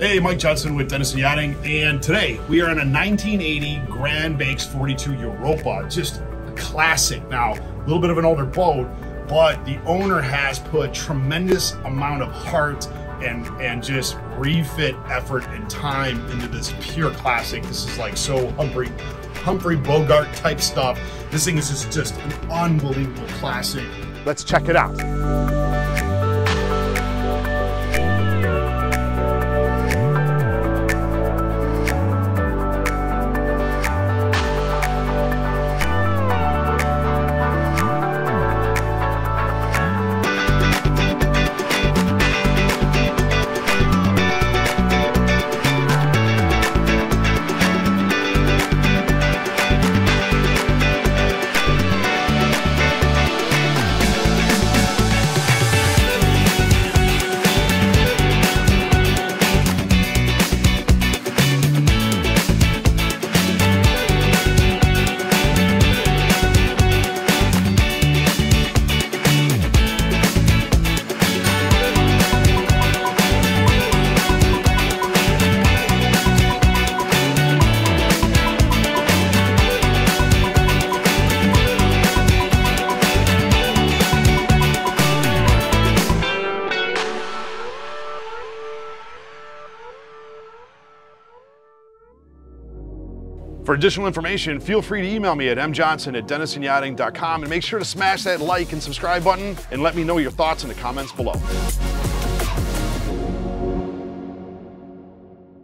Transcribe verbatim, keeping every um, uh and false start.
Hey, Mike Johnson with Denison Yachting, and today we are in a nineteen eighty Grand Banks forty-two Europa, just a classic. Now, a little bit of an older boat, but the owner has put tremendous amount of heart and, and just refit effort and time into this pure classic. This is like so Humphrey, Humphrey Bogart type stuff. This thing is just an unbelievable classic. Let's check it out. For additional information, feel free to email me at m johnson at denison yachting dot com, and make sure to smash that like and subscribe button and let me know your thoughts in the comments below.